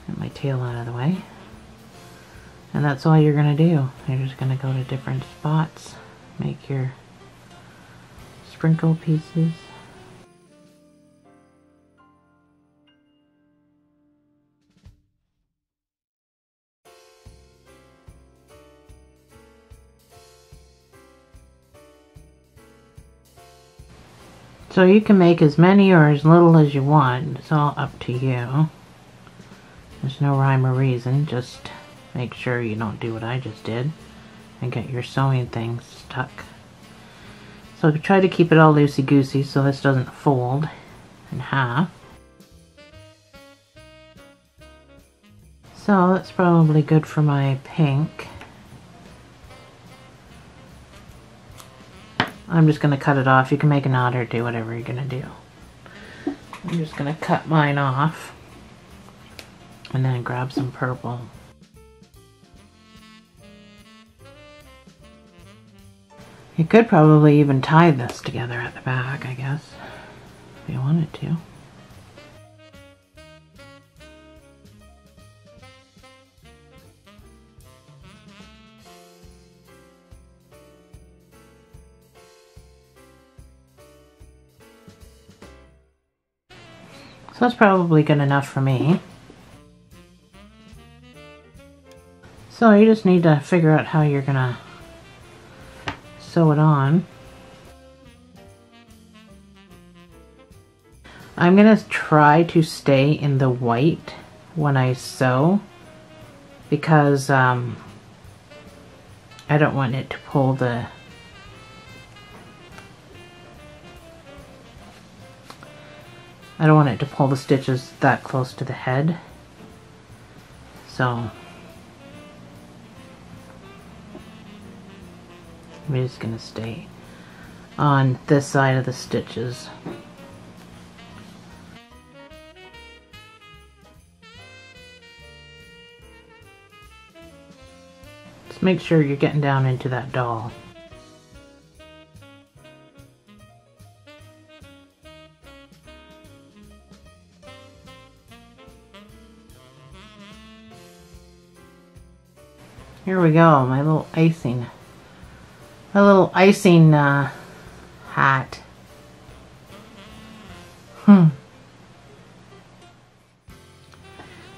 get my tail out of the way. And that's all you're going to do. You're just going to go to different spots, make your sprinkle pieces. So you can make as many or as little as you want. It's all up to you. There's no rhyme or reason, just make sure you don't do what I just did and get your sewing thing stuck. So try to keep it all loosey-goosey so this doesn't fold in half. So that's probably good for my pink. I'm just going to cut it off. You can make a knot or do whatever you're going to do. I'm just going to cut mine off. And then grab some purple. You could probably even tie this together at the back, I guess, if you wanted to. So that's probably good enough for me. So you just need to figure out how you're gonna sew it on. I'm gonna try to stay in the white when I sew, because um, I don't want it to pull the I don't want it to pull the stitches that close to the head. So I'm just gonna stay on this side of the stitches. Just make sure you're getting down into that doll. Here we go, my little icing. A little icing uh, hat. Hmm.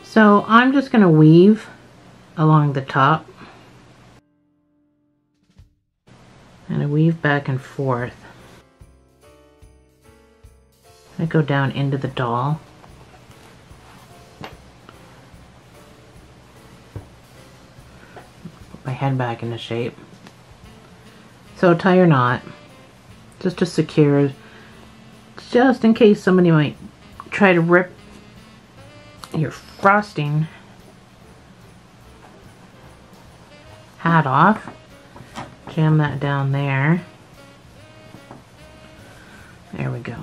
So I'm just going to weave along the top. And I weave back and forth. I go down into the doll. Put my head back into shape. So tie your knot, just to secure, just in case somebody might try to rip your frosting hat off. Jam that down there. There we go.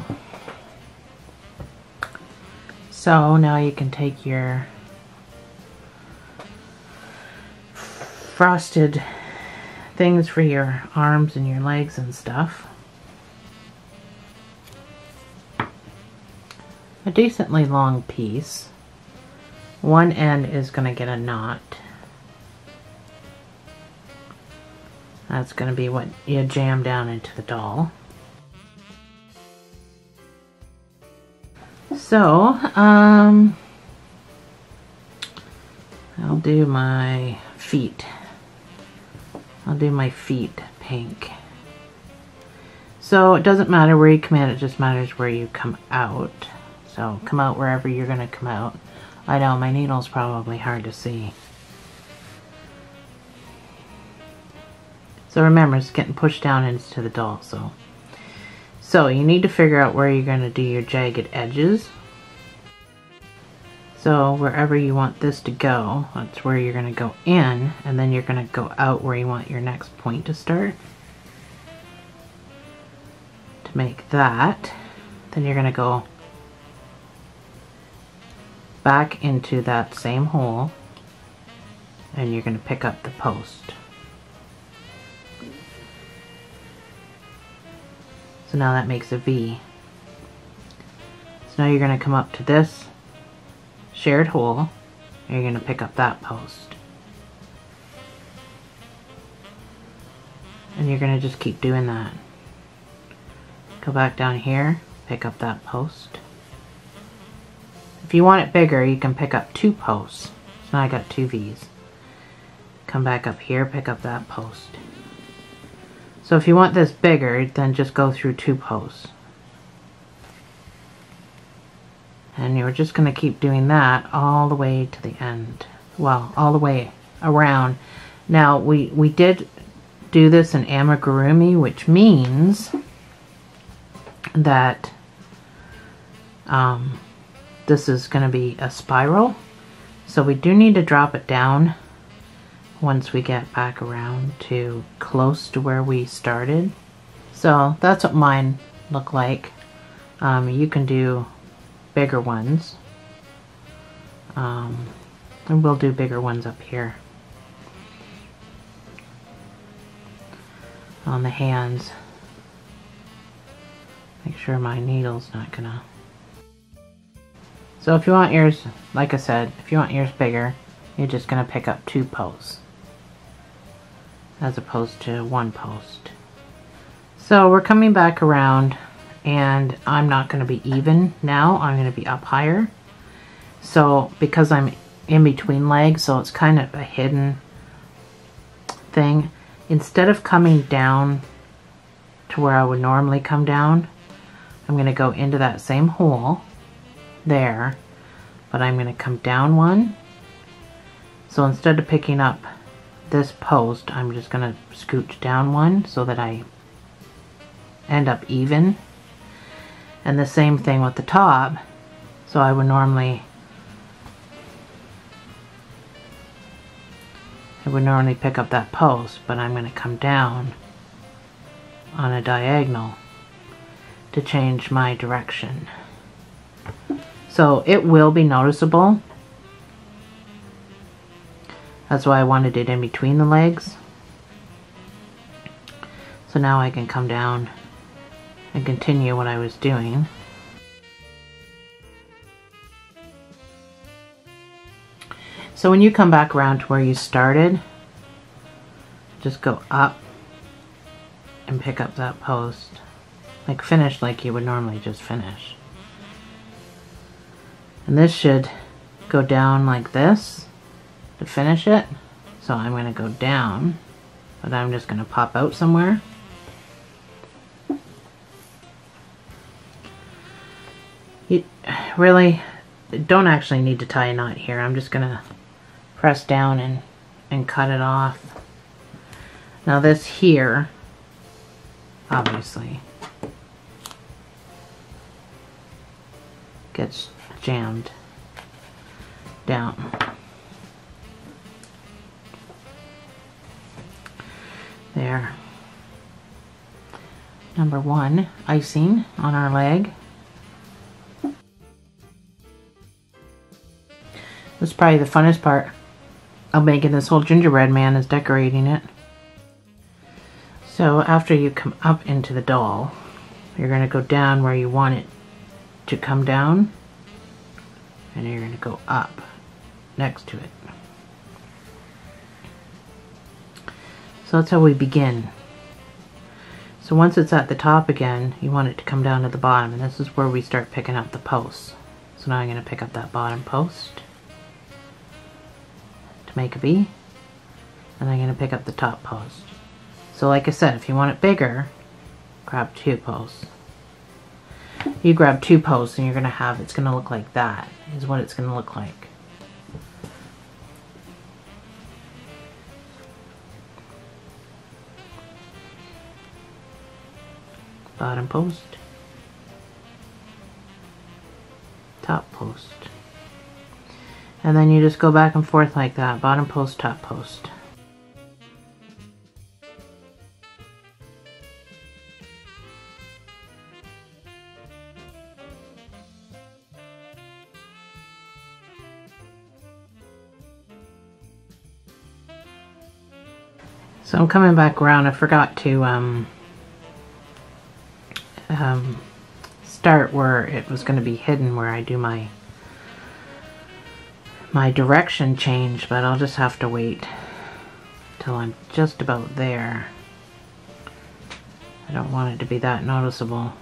So now you can take your frosted things for your arms and your legs and stuff. A decently long piece. One end is going to get a knot. That's going to be what you jam down into the doll. So, um, I'll do my feet. I'll do my feet pink. So it doesn't matter where you come in, it just matters where you come out. So come out wherever you're gonna come out. I know my needle's probably hard to see. So remember, it's getting pushed down into the doll, so. So you need to figure out where you're gonna do your jagged edges. So wherever you want this to go, that's where you're going to go in, and then you're going to go out where you want your next point to start. To make that, then you're going to go back into that same hole, and you're going to pick up the post. So now that makes a V. So now you're going to come up to this shared hole, and you're going to pick up that post. And you're going to just keep doing that. Go back down here, pick up that post. If you want it bigger, you can pick up two posts. So now I got two V's. Come back up here, pick up that post. So if you want this bigger, then just go through two posts. And you're just going to keep doing that all the way to the end. Well, all the way around. Now, we, we did do this in Amigurumi, which means that um, this is going to be a spiral. So we do need to drop it down once we get back around to close to where we started. So that's what mine look like. Um, you can do bigger ones, um, and we'll do bigger ones up here on the hands. Make sure my needle's not gonna. So if you want yours, like I said, if you want yours bigger, you're just gonna pick up two posts as opposed to one post. So we're coming back around and I'm not going to be even now. I'm going to be up higher. So because I'm in between legs, so it's kind of a hidden thing. Instead of coming down to where I would normally come down, I'm going to go into that same hole there, but I'm going to come down one. So instead of picking up this post, I'm just going to scooch down one so that I end up even. And the same thing with the top. So I would normally I would normally pick up that post, but I'm going to come down on a diagonal to change my direction. So it will be noticeable. That's why I wanted it in between the legs. So now I can come down and continue what I was doing. So when you come back around to where you started, just go up and pick up that post. Like finish like you would normally just finish. And this should go down like this to finish it. So I'm going to go down, but I'm just going to pop out somewhere. You really don't actually need to tie a knot here. I'm just going to press down and, and cut it off. Now this here, obviously, gets jammed down. There. Number one, icing on our leg. This is probably the funnest part of making this whole gingerbread man is decorating it. So after you come up into the doll, you're going to go down where you want it to come down, and you're going to go up next to it. So that's how we begin. So once it's at the top again, you want it to come down to the bottom, and this is where we start picking up the posts. So now I'm going to pick up that bottom post to make a V, and I'm going to pick up the top post. So like I said, if you want it bigger, grab two posts. You grab two posts and you're going to have, it's going to look like that, is what it's going to look like. Bottom post. Top post. And then you just go back and forth like that, bottom post, top post. So I'm coming back around. I forgot to um, um, start where it was going to be hidden, where I do my my direction change, but I'll just have to wait till I'm just about there. I don't want it to be that noticeable.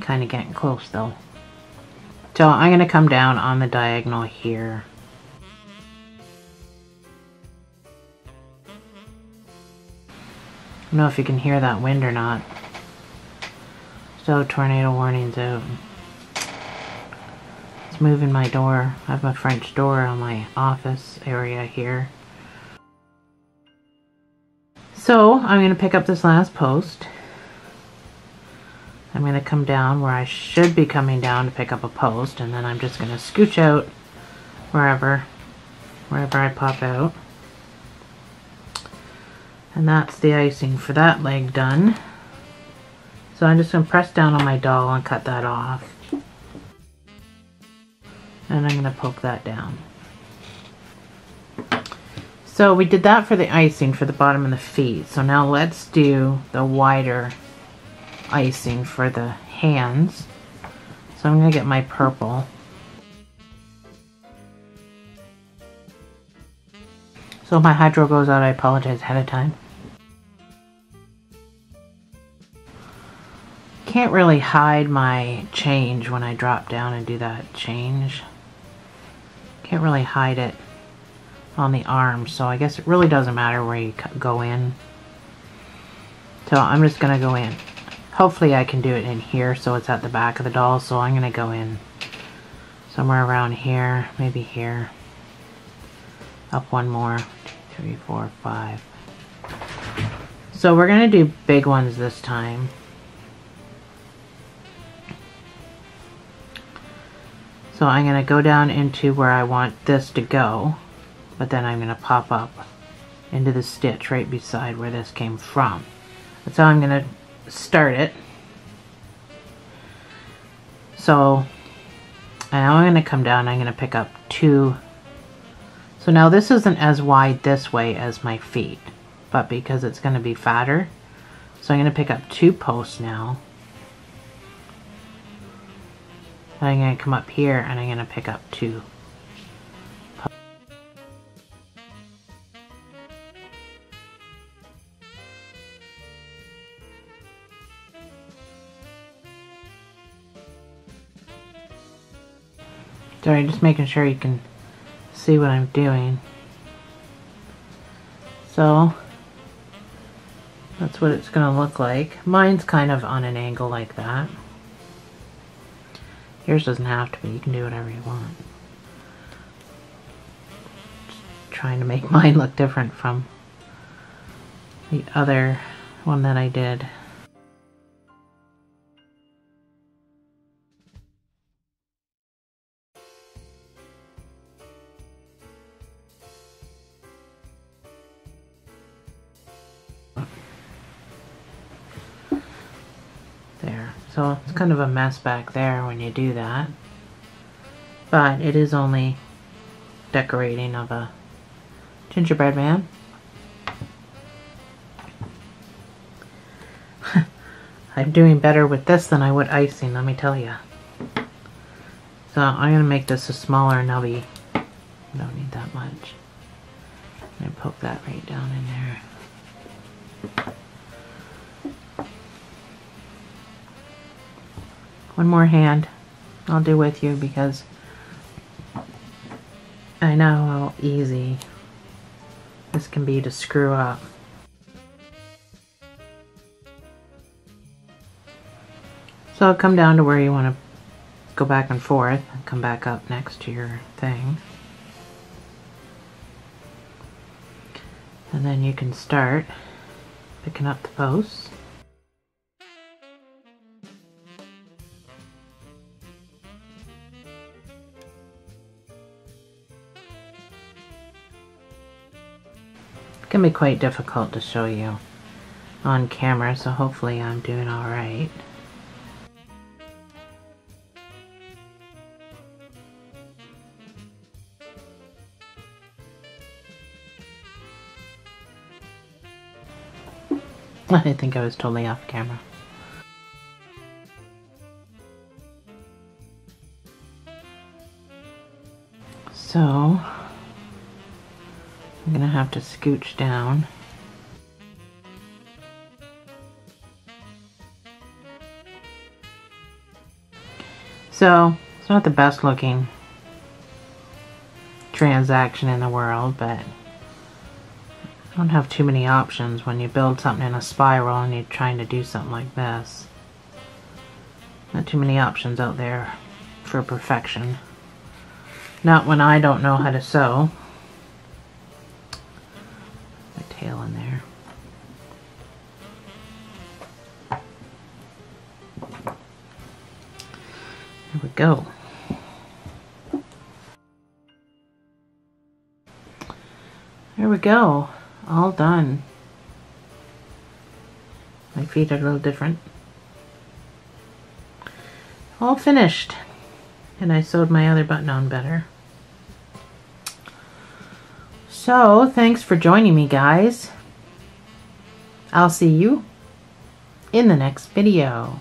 Kind of getting close though. So I'm going to come down on the diagonal here. I don't know if you can hear that wind or not. So tornado warnings out. It's moving my door. I have my French door on my office area here. So I'm going to pick up this last post. I'm going to come down where I should be coming down to pick up a post, and then I'm just going to scooch out wherever, wherever I pop out. And that's the icing for that leg done. So I'm just going to press down on my doll and cut that off. And I'm going to poke that down. So we did that for the icing for the bottom of the feet. So now let's do the wider icing for the hands. So I'm going to get my purple. So my hydro goes out, I apologize ahead of time. can't really hide my change when I drop down and do that change. Can't really hide it on the arm, so I guess it really doesn't matter where you go in. So I'm just gonna go in. Hopefully I can do it in here, so it's at the back of the doll, so I'm gonna go in somewhere around here, maybe here. Up one more, two, three, four, five. So we're gonna do big ones this time. So I'm gonna go down into where I want this to go, but then I'm gonna pop up into the stitch right beside where this came from. That's how I'm gonna start it. So now I'm gonna come down, I'm gonna pick up two. So now this isn't as wide this way as my feet, but because it's gonna be fatter. So I'm gonna pick up two posts now. And I'm gonna come up here and I'm gonna pick up two. Sorry, just making sure you can see what I'm doing. So that's what it's going to look like. Mine's kind of on an angle like that. Yours doesn't have to be. You can do whatever you want. Just trying to make mine look different from the other one that I did. So it's kind of a mess back there when you do that, but it is only decorating of a gingerbread man. I'm doing better with this than I would icing, let me tell you. So I'm going to make this a smaller nubby. I don't need that much. I'm going to poke that right down in there. One more hand I'll do with you because I know how easy this can be to screw up. So I'll come down to where you want to go back and forth and come back up next to your thing. And then you can start picking up the posts. Can be quite difficult to show you on camera, so hopefully I'm doing all right. I think I was totally off camera. So I'm gonna have to scooch down. So it's not the best looking transaction in the world, but I don't have too many options when you build something in a spiral and you're trying to do something like this. Not too many options out there for perfection. Not when I don't know how to sew. Go. There we go. All done. My feet are a little different. All finished. And I sewed my other button on better. So, thanks for joining me, guys. I'll see you in the next video.